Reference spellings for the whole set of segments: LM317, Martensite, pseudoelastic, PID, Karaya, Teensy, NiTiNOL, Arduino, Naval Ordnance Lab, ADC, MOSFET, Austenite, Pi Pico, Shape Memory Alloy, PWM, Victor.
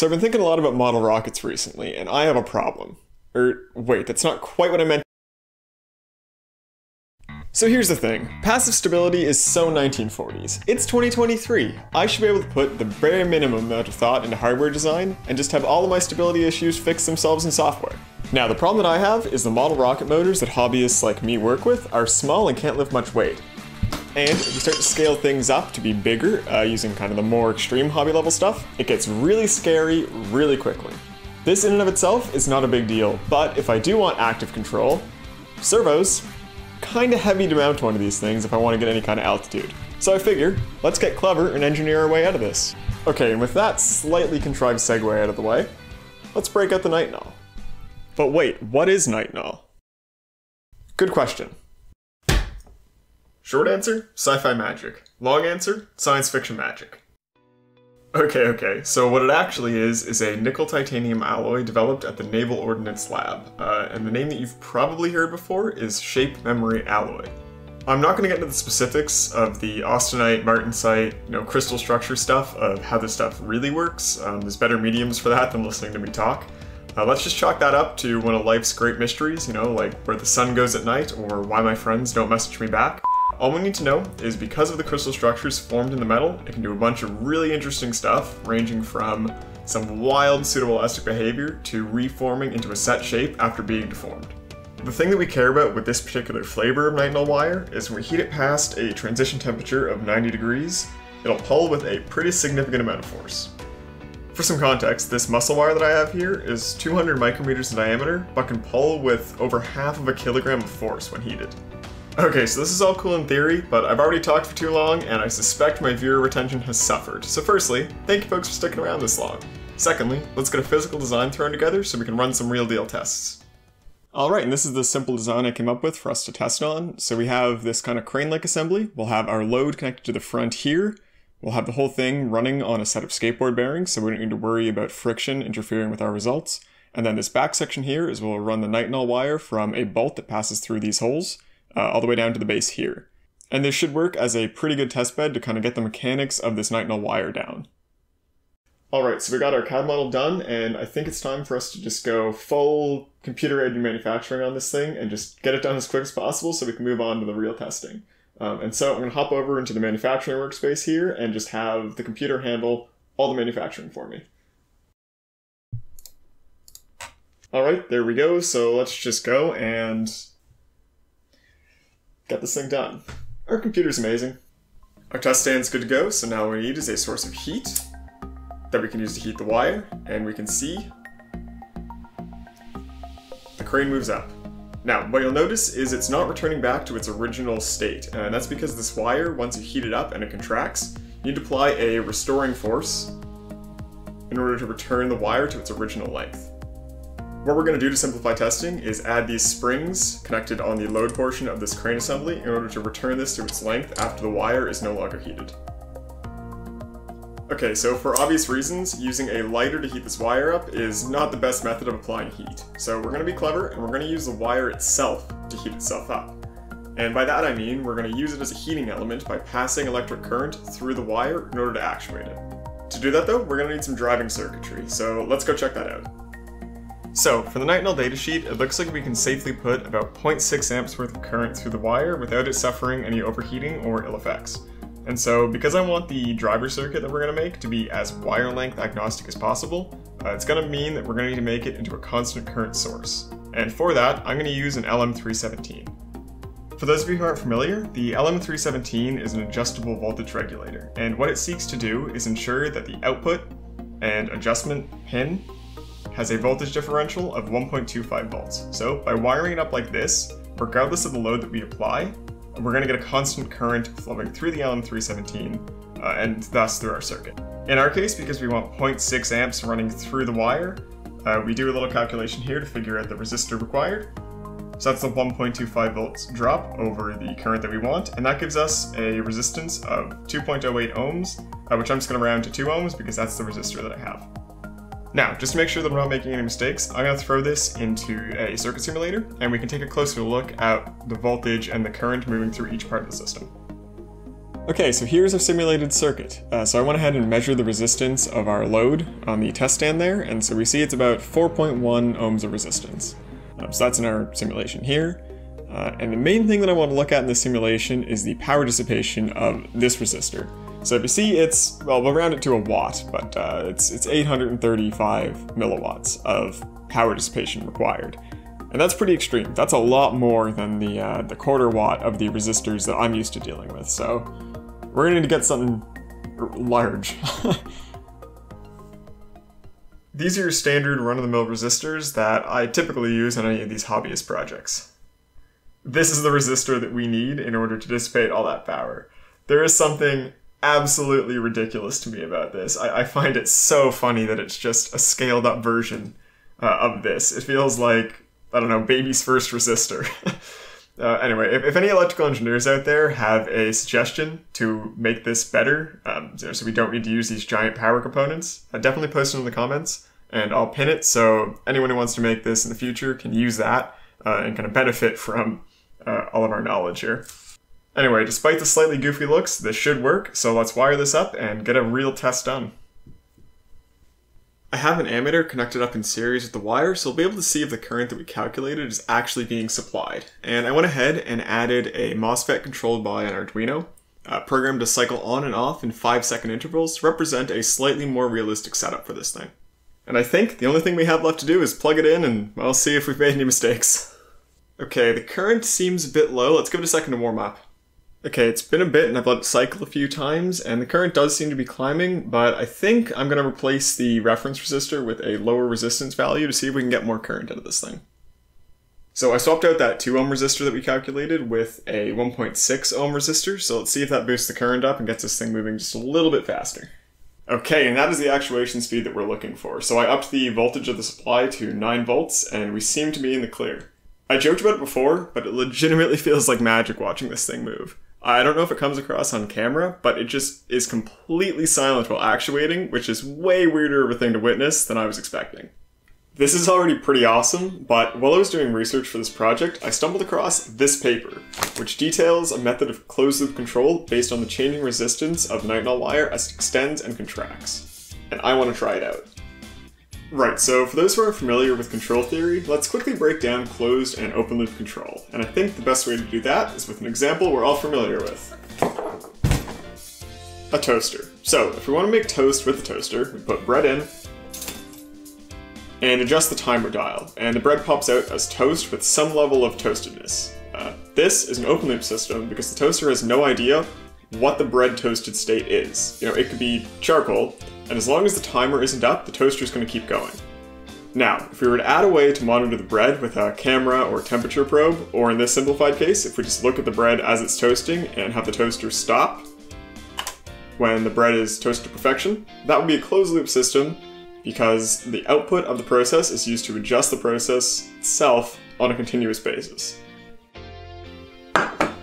So I've been thinking a lot about model rockets recently, and I have a problem. Wait, that's not quite what I meant. So here's the thing, passive stability is so 1940s. It's 2023. I should be able to put the bare minimum amount of thought into hardware design and just have all of my stability issues fix themselves in software. Now the problem that I have is the model rocket motors that hobbyists like me work with are small and can't lift much weight. And if you start to scale things up to be bigger, using kind of the more extreme hobby level stuff, it gets really scary really quickly. This in and of itself is not a big deal, but if I do want active control, servos, kinda heavy to mount one of these things if I want to get any kind of altitude. So I figure, let's get clever and engineer our way out of this. Okay, and with that slightly contrived segue out of the way, let's break out the NiTiNOL. But wait, what is NiTiNOL? Good question. Short answer, sci-fi magic. Long answer, science fiction magic. Okay, so what it actually is a nickel-titanium alloy developed at the Naval Ordnance Lab, and the name that you've probably heard before is Shape Memory Alloy. I'm not going to get into the specifics of the Austenite, Martensite, crystal structure stuff of how this stuff really works. There's better mediums for that than listening to me talk. Let's just chalk that up to one of life's great mysteries, like where the sun goes at night or why my friends don't message me back. All we need to know is because of the crystal structures formed in the metal, it can do a bunch of really interesting stuff, ranging from some wild pseudoelastic behavior to reforming into a set shape after being deformed. The thing that we care about with this particular flavor of NiTiNOL wire is when we heat it past a transition temperature of 90 degrees, it'll pull with a pretty significant amount of force. For some context, this muscle wire that I have here is 200 micrometers in diameter, but can pull with over half of a kilogram of force when heated. Okay, so this is all cool in theory, but I've already talked for too long, and I suspect my viewer retention has suffered. So firstly, thank you folks for sticking around this long. Secondly, let's get a physical design thrown together so we can run some real deal tests. Alright, and this is the simple design I came up with for us to test on. So we have this kind of crane-like assembly, we'll have our load connected to the front here, we'll have the whole thing running on a set of skateboard bearings, so we don't need to worry about friction interfering with our results. And then this back section here is we'll run the NiTiNOL wire from a bolt that passes through these holes, all the way down to the base here. And this should work as a pretty good test bed to kind of get the mechanics of this NiTiNOL wire down. Alright, so we got our CAD model done, and I think it's time for us to just go full computer-aided manufacturing on this thing and just get it done as quick as possible so we can move on to the real testing. And so I'm going to hop over into the manufacturing workspace here and just have the computer handle all the manufacturing for me. Alright, there we go, so let's just go and get this thing done. Our computer's amazing. Our test stand's good to go, so now what we need is a source of heat that we can use to heat the wire, and we can see the crane moves up. Now, what you'll notice is it's not returning back to its original state, and that's because this wire, once you heat it up and it contracts, you need to apply a restoring force in order to return the wire to its original length. What we're going to do to simplify testing is add these springs connected on the load portion of this crane assembly in order to return this to its length after the wire is no longer heated. Okay, so for obvious reasons, using a lighter to heat this wire up is not the best method of applying heat. So we're going to be clever and we're going to use the wire itself to heat itself up. And by that I mean we're going to use it as a heating element by passing electric current through the wire in order to actuate it. To do that though, we're going to need some driving circuitry, so let's go check that out. So, for the NiTiNOL datasheet, it looks like we can safely put about 0.6 amps worth of current through the wire without it suffering any overheating or ill effects. And so, because I want the driver circuit that we're going to make to be as wire length agnostic as possible, it's going to mean that we're going to need to make it into a constant current source. And for that, I'm going to use an LM317. For those of you who aren't familiar, the LM317 is an adjustable voltage regulator, and what it seeks to do is ensure that the output and adjustment pin has a voltage differential of 1.25 volts. So by wiring it up like this, regardless of the load that we apply, we're going to get a constant current flowing through the LM317 and thus through our circuit. In our case, because we want 0.6 amps running through the wire, we do a little calculation here to figure out the resistor required. So that's the 1.25 volts drop over the current that we want, and that gives us a resistance of 2.08 ohms, which I'm just going to round to 2 ohms because that's the resistor that I have. Now, just to make sure that we're not making any mistakes, I'm going to throw this into a circuit simulator, and we can take a closer look at the voltage and the current moving through each part of the system. Okay, so here's our simulated circuit. So I went ahead and measured the resistance of our load on the test stand there, and so we see it's about 4.1 ohms of resistance. So that's in our simulation here. And the main thing that I want to look at in this simulation is the power dissipation of this resistor. So if you see, it's, well, we'll round it to a watt, but it's 835 milliwatts of power dissipation required. And that's pretty extreme. That's a lot more than the quarter watt of the resistors that I'm used to dealing with. So we're going to need to get something large. These are your standard run-of-the-mill resistors that I typically use on any of these hobbyist projects. This is the resistor that we need in order to dissipate all that power. There is something absolutely ridiculous to me about this. I find it so funny that it's just a scaled-up version of this. It feels like, I don't know, baby's first resistor. Anyway, if any electrical engineers out there have a suggestion to make this better, so we don't need to use these giant power components, definitely post it in the comments, and I'll pin it so anyone who wants to make this in the future can use that and kind of benefit from all of our knowledge here. Anyway, despite the slightly goofy looks, this should work, so let's wire this up and get a real test done. I have an ammeter connected up in series with the wire, so we'll be able to see if the current that we calculated is actually being supplied. And I went ahead and added a MOSFET controlled by an Arduino, programmed to cycle on and off in 5-second intervals to represent a slightly more realistic setup for this thing. And I think the only thing we have left to do is plug it in and, well, see if we've made any mistakes. Okay, the current seems a bit low. Let's give it a second to warm up. Okay, it's been a bit and I've let it cycle a few times, and the current does seem to be climbing, but I think I'm going to replace the reference resistor with a lower resistance value to see if we can get more current out of this thing. So I swapped out that 2 ohm resistor that we calculated with a 1.6 ohm resistor, so let's see if that boosts the current up and gets this thing moving just a little bit faster. Okay, and that is the actuation speed that we're looking for. So I upped the voltage of the supply to 9 volts, and we seem to be in the clear. I joked about it before, but it legitimately feels like magic watching this thing move. I don't know if it comes across on camera, but it just is completely silent while actuating, which is way weirder of a thing to witness than I was expecting. This is already pretty awesome, but while I was doing research for this project, I stumbled across this paper, which details a method of closed-loop control based on the changing resistance of NiTiNOL wire as it extends and contracts. And I want to try it out. Right, so for those who aren't familiar with control theory, let's quickly break down closed and open loop control. And I think the best way to do that is with an example we're all familiar with. A toaster. So if we want to make toast with the toaster, we put bread in and adjust the timer dial, and the bread pops out as toast with some level of toastedness. This is an open loop system because the toaster has no idea what the bread toasted state is. You know, it could be charcoal, and as long as the timer isn't up, the toaster's going to keep going. Now, if we were to add a way to monitor the bread with a camera or temperature probe, or in this simplified case, if we just look at the bread as it's toasting and have the toaster stop when the bread is toasted to perfection, that would be a closed loop system because the output of the process is used to adjust the process itself on a continuous basis.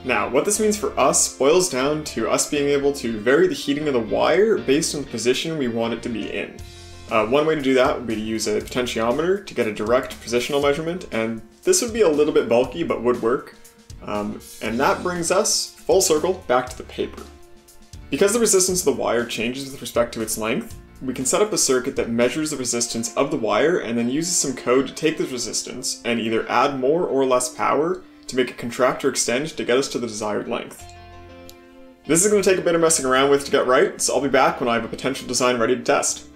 Now, what this means for us boils down to us being able to vary the heating of the wire based on the position we want it to be in. One way to do that would be to use a potentiometer to get a direct positional measurement, and this would be a little bit bulky but would work. And that brings us full circle back to the paper. Because the resistance of the wire changes with respect to its length, we can set up a circuit that measures the resistance of the wire and then uses some code to take this resistance and either add more or less power to make it contract or extend to get us to the desired length. This is going to take a bit of messing around with to get right, so I'll be back when I have a potential design ready to test.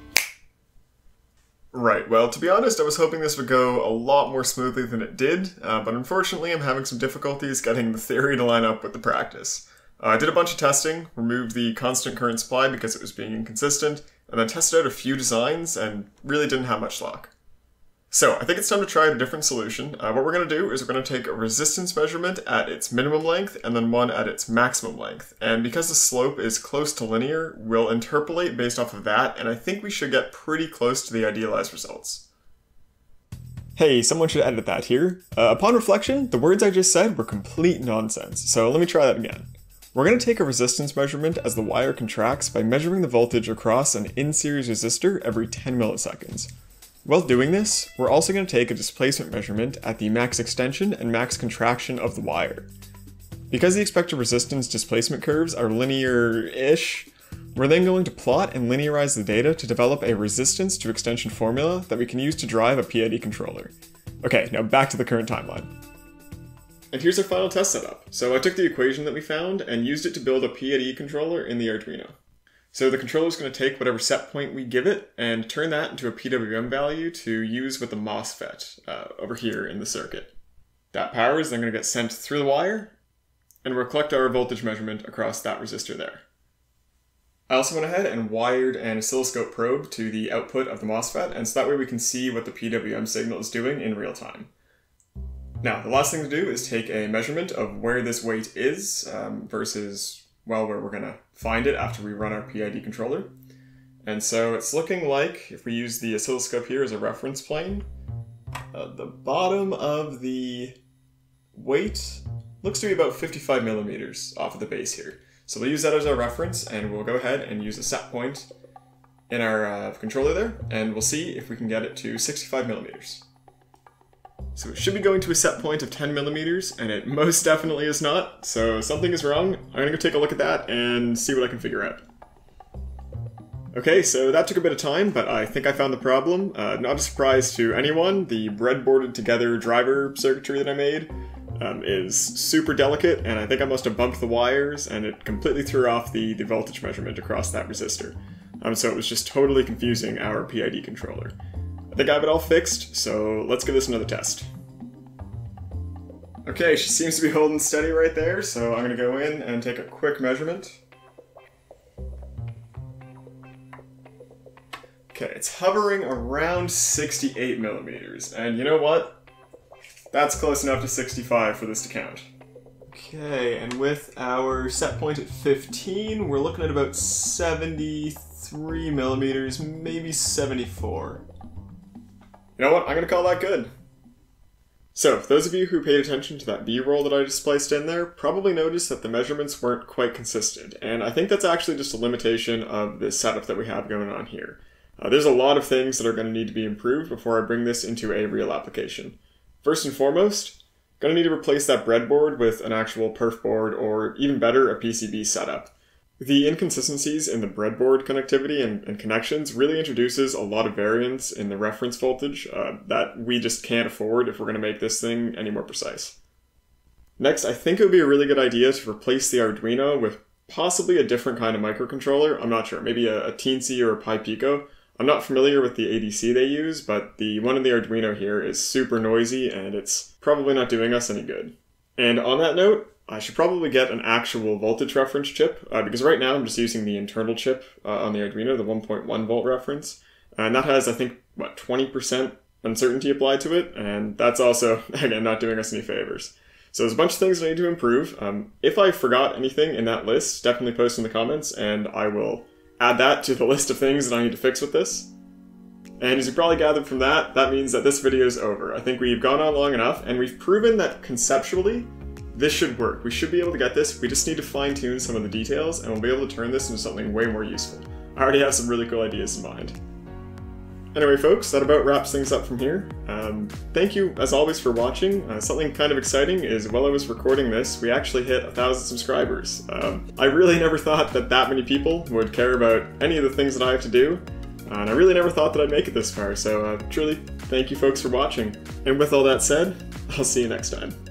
Right, well, to be honest, I was hoping this would go a lot more smoothly than it did, but unfortunately I'm having some difficulties getting the theory to line up with the practice. I did a bunch of testing, removed the constant current supply because it was being inconsistent, and then tested out a few designs and really didn't have much luck. So I think it's time to try a different solution. What we're going to do is we're going to take a resistance measurement at its minimum length and then one at its maximum length. And because the slope is close to linear, we'll interpolate based off of that, and I think we should get pretty close to the idealized results. Hey, someone should edit that here. Upon reflection, the words I just said were complete nonsense, so let me try that again. We're going to take a resistance measurement as the wire contracts by measuring the voltage across an in-series resistor every 10 milliseconds. While doing this, we're also going to take a displacement measurement at the max extension and max contraction of the wire. Because the expected resistance displacement curves are linear-ish, we're then going to plot and linearize the data to develop a resistance to extension formula that we can use to drive a PID controller. Okay, now back to the current timeline. And here's our final test setup. So I took the equation that we found and used it to build a PID controller in the Arduino. So the controller is going to take whatever set point we give it and turn that into a PWM value to use with the MOSFET over here in the circuit. That power is then going to get sent through the wire, and we'll collect our voltage measurement across that resistor there. I also went ahead and wired an oscilloscope probe to the output of the MOSFET, and so that way we can see what the PWM signal is doing in real time. Now, the last thing to do is take a measurement of where this weight is versus, well, where we're going to find it after we run our PID controller. And so it's looking like, if we use the oscilloscope here as a reference plane, the bottom of the weight looks to be about 55 millimeters off of the base here. So we'll use that as our reference, and we'll go ahead and use a set point in our controller there, and we'll see if we can get it to 65 millimeters. So it should be going to a set point of 10 millimeters, and it most definitely is not, so something is wrong. I'm gonna go take a look at that and see what I can figure out. Okay, so that took a bit of time, but I think I found the problem. Not a surprise to anyone, the breadboarded together driver circuitry that I made is super delicate, and I think I must have bumped the wires, and it completely threw off the voltage measurement across that resistor. So it was just totally confusing our PID controller. I think I have it all fixed, so let's give this another test. Okay, she seems to be holding steady right there, so I'm gonna go in and take a quick measurement. Okay, it's hovering around 68 millimeters, and you know what? That's close enough to 65 for this to count. Okay, and with our set point at 15, we're looking at about 73 millimeters, maybe 74. You know what? I'm gonna call that good. So, for those of you who paid attention to that B-roll that I displaced in there, probably noticed that the measurements weren't quite consistent, and I think that's actually just a limitation of the setup that we have going on here. There's a lot of things that are gonna need to be improved before I bring this into a real application. First and foremost, gonna need to replace that breadboard with an actual perf board, or even better, a PCB setup. The inconsistencies in the breadboard connectivity and connections really introduces a lot of variance in the reference voltage that we just can't afford if we're gonna make this thing any more precise. Next, I think it would be a really good idea to replace the Arduino with possibly a different kind of microcontroller. I'm not sure, maybe a Teensy or a Pi Pico. I'm not familiar with the ADC they use, but the one in the Arduino here is super noisy and it's probably not doing us any good. And on that note, I should probably get an actual voltage reference chip, because right now I'm just using the internal chip on the Arduino, the 1.1 volt reference, and that has, I think, what, 20% uncertainty applied to it, and that's also, again, not doing us any favors. So there's a bunch of things I need to improve. If I forgot anything in that list, definitely post in the comments and I will add that to the list of things that I need to fix with this. And as you probably gathered from that, that means that this video is over. I think we've gone on long enough and we've proven that conceptually, this should work. We should be able to get this. We just need to fine tune some of the details and we'll be able to turn this into something way more useful. I already have some really cool ideas in mind. Anyway, folks, that about wraps things up from here. Thank you, as always, for watching. Something kind of exciting is while I was recording this, we actually hit 1,000 subscribers. I really never thought that that many people would care about any of the things that I have to do, and I really never thought that I'd make it this far, so truly, thank you folks for watching. And with all that said, I'll see you next time.